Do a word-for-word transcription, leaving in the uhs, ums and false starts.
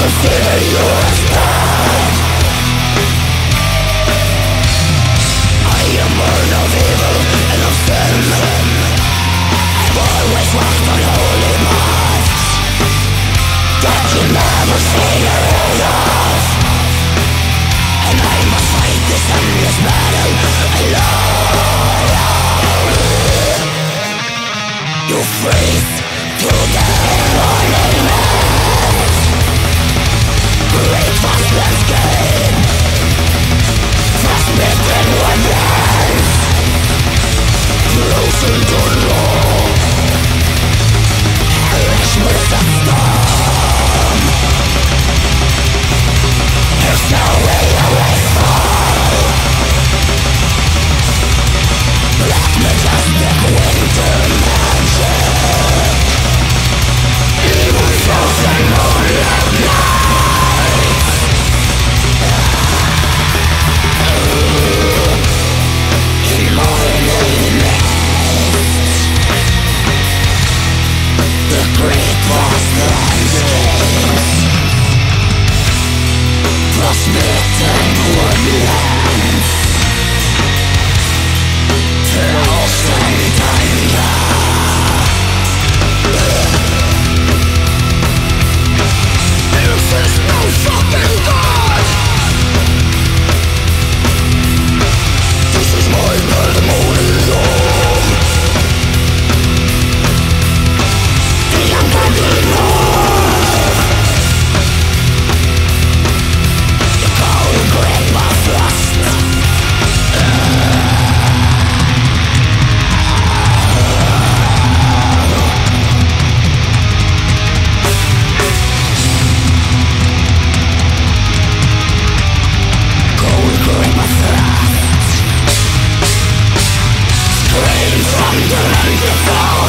Consider you as bad. I am born of evil and of sin. I've always walked on holy paths that you never see the end of. And I must fight this endless battle alone. You freeze to the morning man. Great vast landscape, vast between wonderlands, frozen to law, hellish with a storm. There's no way away from. Black majestic winter magic, evil frozen moonlit night. From the land of